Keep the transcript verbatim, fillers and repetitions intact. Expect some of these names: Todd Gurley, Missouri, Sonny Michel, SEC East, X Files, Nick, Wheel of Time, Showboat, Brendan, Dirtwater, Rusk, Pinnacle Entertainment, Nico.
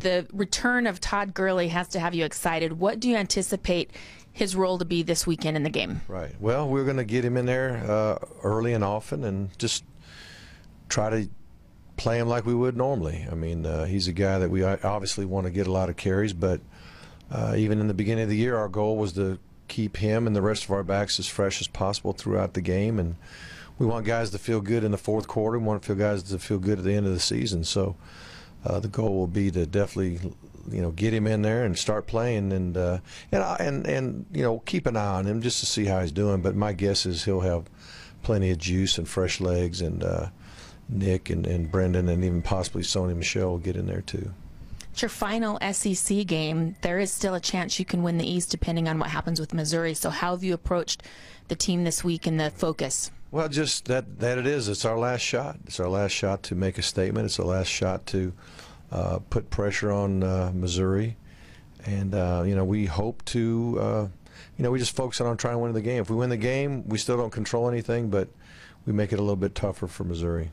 The return of Todd Gurley has to have you excited. What do you anticipate his role to be this weekend in the game? Right. Well, we're going to get him in there uh, early and often and just try to play him like we would normally. I mean, uh, he's a guy that we obviously want to get a lot of carries, but uh, even in the beginning of the year, our goal was to keep him and the rest of our backs as fresh as possible throughout the game. And we want guys to feel good in the fourth quarter. We want to feel guys to feel good at the end of the season. So Uh, the goal will be to definitely, you know, get him in there and start playing, and uh, and and and you know, keep an eye on him just to see how he's doing. But my guess is he'll have plenty of juice and fresh legs, and uh, Nick and, and Brendan and even possibly Sonny Michel will get in there too. It's your final S E C game. There is still a chance you can win the East depending on what happens with Missouri. So how have you approached the team this week and the focus? Well, just that, that it is. It's our last shot. It's our last shot to make a statement. It's the last shot to uh, put pressure on uh, Missouri. And, uh, you know, we hope to, uh, you know, we just focus on trying to win the game. If we win the game, we still don't control anything, but we make it a little bit tougher for Missouri.